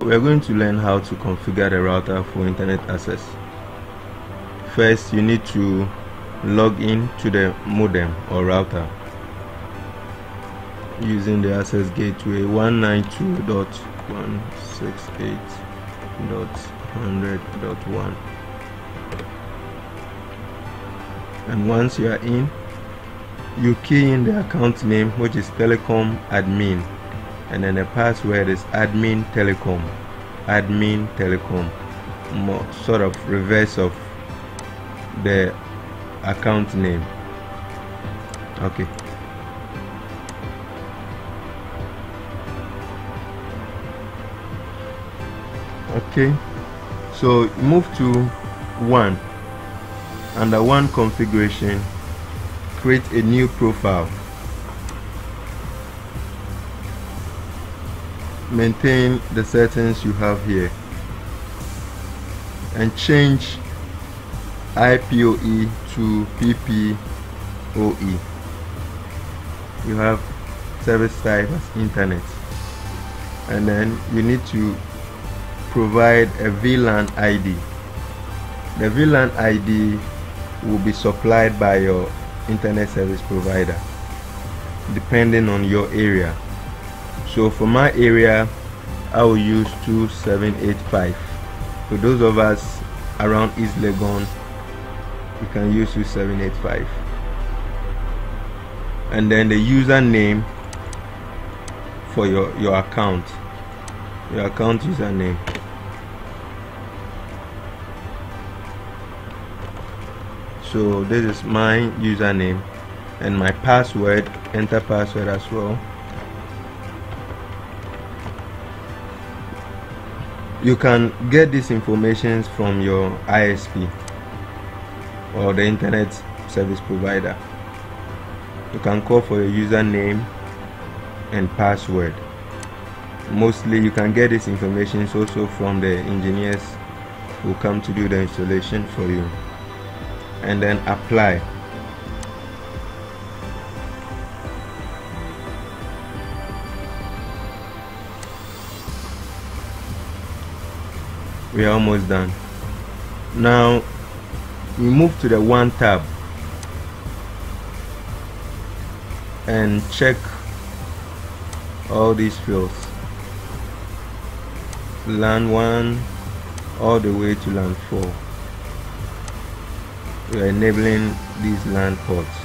We are going to learn how to configure the router for internet access. First, you need to log in to the modem or router using the access gateway 192.168.100.1. And once you are in, you key in the account name, which is Telecomadmin, and then the password is admin telecom, more sort of reverse of the account name. Okay, so move to one. Under one configuration, create a new profile. Maintain the settings you have here and change IPOE to PPOE. You have service type as internet, and then you need to provide a VLAN ID. The VLAN ID will be supplied by your internet service provider depending on your area. So for my area, I will use 2785. For those of us around East Legon, you can use 2785. And then the username for your account, your account username. So this is my username and my password. Enter password as well. You can get this information from your ISP or the internet service provider. You can call for your username and password. Mostly you can get this information also from the engineers who come to do the installation for you. And then apply. We are almost done. Now we move to the one tab and check all these fields, LAN 1 all the way to LAN 4. We are enabling these LAN ports,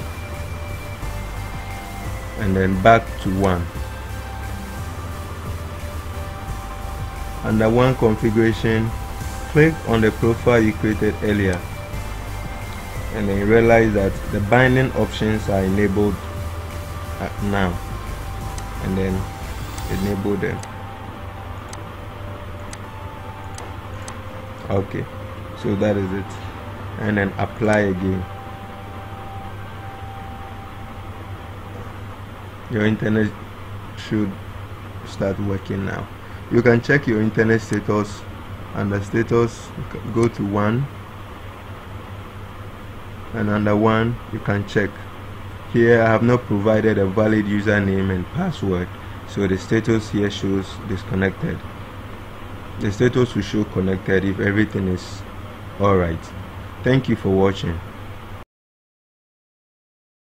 and then back to one. Under one configuration, click on the profile you created earlier, and then realize that the binding options are enabled now, and then enable them. Okay, so that is it. And then apply again. Your internet should start working now. You can check your internet status. Under status, go to one, and under one you can check. Here I have not provided a valid username and password, so the status here shows disconnected. The status will show connected if everything is alright. Thank you for watching.